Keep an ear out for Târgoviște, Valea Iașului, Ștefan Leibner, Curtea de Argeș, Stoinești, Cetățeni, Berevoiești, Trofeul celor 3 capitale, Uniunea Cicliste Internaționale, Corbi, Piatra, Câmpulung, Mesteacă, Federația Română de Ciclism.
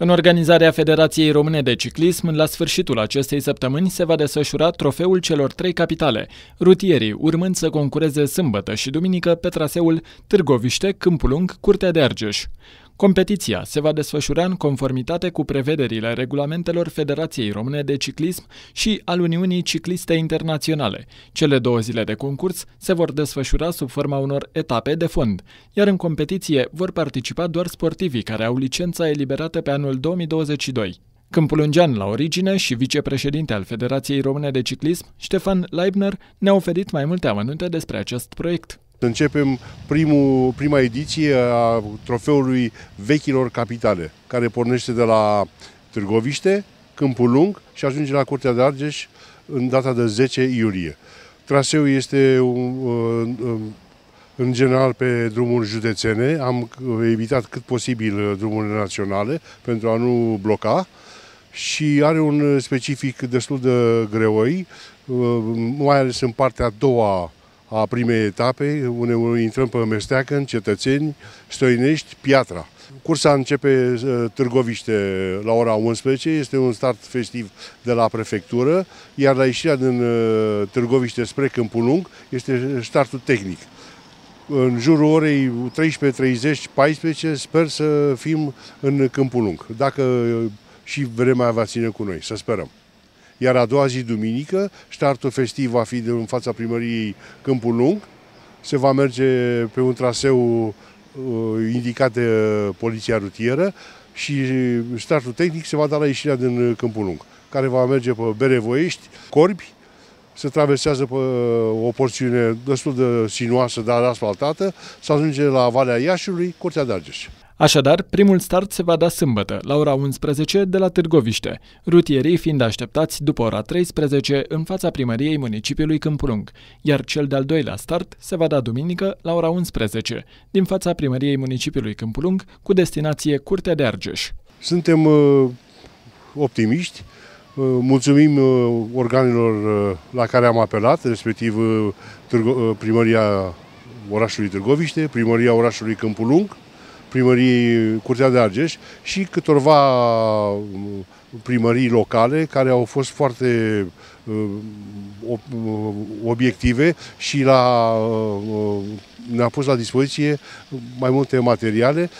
În organizarea Federației Române de Ciclism, la sfârșitul acestei săptămâni se va desfășura trofeul celor trei capitale, rutierii urmând să concureze sâmbătă și duminică pe traseul Târgoviște, Câmpulung, Curtea de Argeș. Competiția se va desfășura în conformitate cu prevederile regulamentelor Federației Române de Ciclism și al Uniunii Cicliste Internaționale. Cele două zile de concurs se vor desfășura sub forma unor etape de fond, iar în competiție vor participa doar sportivii care au licența eliberată pe anul 2022. Câmpulungean la origine și vicepreședinte al Federației Române de Ciclism, Ștefan Leibner ne-a oferit mai multe amănunte despre acest proiect. Începem prima ediție a trofeului vechilor capitale, care pornește de la Târgoviște, Câmpulung și ajunge la Curtea de Argeș în data de 10 iulie. Traseul este în general pe drumuri județene, am evitat cât posibil drumurile naționale pentru a nu bloca și are un specific destul de greoi, mai ales în partea a doua a primei etape, unde intrăm pe Mesteacă, în Cetățeni, Stoinești, Piatra. Cursa începe Târgoviște la ora 11, este un start festiv de la prefectură, iar la ieșirea din Târgoviște spre Câmpulung este startul tehnic. În jurul orei 13:30-14 sper să fim în Câmpulung, dacă și vremea va ține cu noi, să sperăm. Iar a doua zi, duminică, startul festiv va fi în fața primăriei Câmpulung. Se va merge pe un traseu indicat de poliția rutieră și startul tehnic se va da la ieșirea din Câmpulung, care va merge pe Berevoiești, Corbi, se traversează pe o porțiune destul de sinuoasă, dar asfaltată, se ajunge la Valea Iașului, Curtea de Argeș. Așadar, primul start se va da sâmbătă, la ora 11, de la Târgoviște, rutierii fiind așteptați după ora 13 în fața primăriei municipiului Câmpulung, iar cel de-al doilea start se va da duminică, la ora 11, din fața primăriei municipiului Câmpulung, cu destinație Curtea de Argeș. Suntem optimiști, mulțumim organelor la care am apelat, respectiv primăria orașului Târgoviște, primăria orașului Câmpulung, primăriei Curtea de Argeș și câtorva primării locale care au fost foarte obiective și ne-a pus la dispoziție mai multe materiale.